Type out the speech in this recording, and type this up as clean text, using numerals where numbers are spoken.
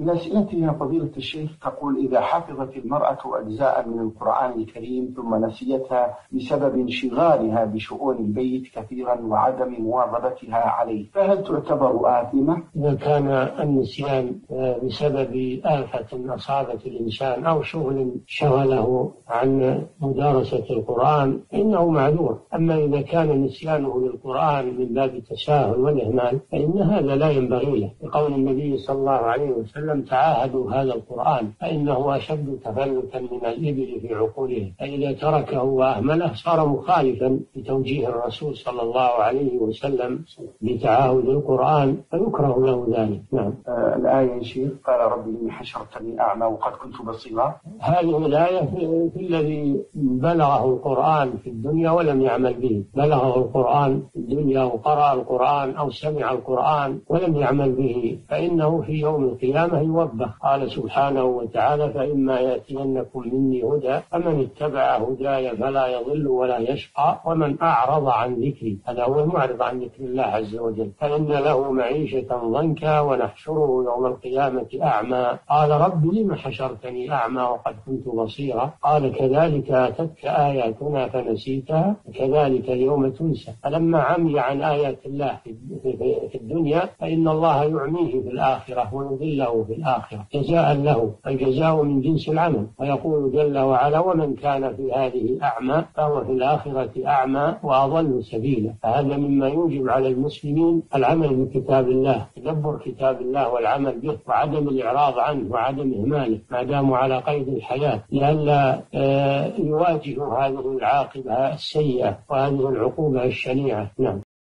إذا أنت يا فضيلة الشيخ تقول إذا حفظت المرأة أجزاء من القرآن الكريم ثم نسيتها بسبب انشغالها بشؤون البيت كثيرا وعدم مواظبتها عليه، فهل تعتبر آثمة؟ إذا كان النسيان بسبب آفة أصابت الإنسان أو شغل شغله عن مدارسة القرآن إنه معذور، أما إذا كان نسيانه للقرآن من باب التساهل والإهمال فإن هذا لا ينبغي له، لقول النبي صلى الله عليه وسلم: تعاهدوا هذا القرآن فإنه أشد تفلتا من الإبل في عقولهم، فإذا تركه وأهمله صار مخالفا لتوجيه الرسول صلى الله عليه وسلم بتعاهد القرآن فيكره له ذلك. نعم. الآية يا شيخ قال ربي إني حشرتني أعمى وقد كنت بصيرا، هذه الآية في الذي بلغه القرآن في الدنيا ولم يعمل به، بلغه القرآن في الدنيا وقرأ القرآن أو سمع القرآن ولم يعمل به فإنه في يوم القيامة يوبخ. قال سبحانه وتعالى: فإما يأتينكم مني هدى فمن اتبع هداي فلا يضل ولا يشقى ومن أعرض عن ذكري، هذا هو المعرض عن ذكر الله عز وجل، فإن له معيشة ضنكا ونحشره يوم القيامة أعمى. قال رب لم حشرتني أعمى وقد كنت بصيرا، قال كذلك أتتك آياتنا فنسيتها كذلك اليوم تنسى. فلما عمي عن آيات الله في الدنيا فإن الله يعميه في الآخرة ويذله في الآخرة جزاء له، الجزاء من جنس العمل، ويقول جل وعلا: ومن كان في هذه أعمى فهو في الآخرة أعمى وأضل سبيلا. فهذا مما يوجب على المسلمين العمل بكتاب الله، تدبر كتاب الله والعمل به وعدم الإعراض عنه وعدم إهماله ما داموا على قيد الحياة، لئلا يواجهوا هذه العاقبة السيئة وهذه العقوبة الشنيعة. نعم.